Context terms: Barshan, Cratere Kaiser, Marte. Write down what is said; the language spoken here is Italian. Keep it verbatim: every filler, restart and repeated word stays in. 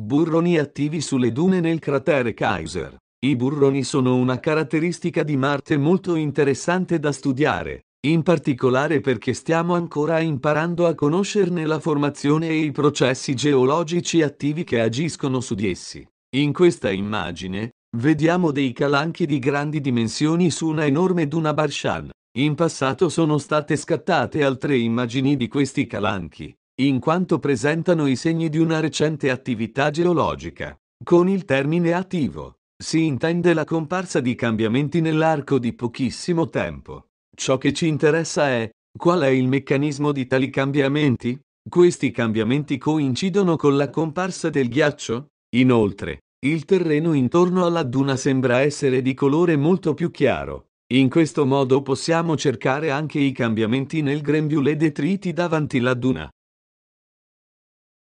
Burroni attivi sulle dune nel cratere Kaiser. I burroni sono una caratteristica di Marte molto interessante da studiare, in particolare perché stiamo ancora imparando a conoscerne la formazione e i processi geologici attivi che agiscono su di essi. In questa immagine, vediamo dei calanchi di grandi dimensioni su una enorme duna Barshan. In passato sono state scattate altre immagini di questi calanchi, in quanto presentano i segni di una recente attività geologica. Con il termine attivo, si intende la comparsa di cambiamenti nell'arco di pochissimo tempo. Ciò che ci interessa è, qual è il meccanismo di tali cambiamenti? Questi cambiamenti coincidono con la comparsa del ghiaccio? Inoltre, il terreno intorno alla duna sembra essere di colore molto più chiaro. In questo modo possiamo cercare anche i cambiamenti nel grembiule detriti davanti la duna.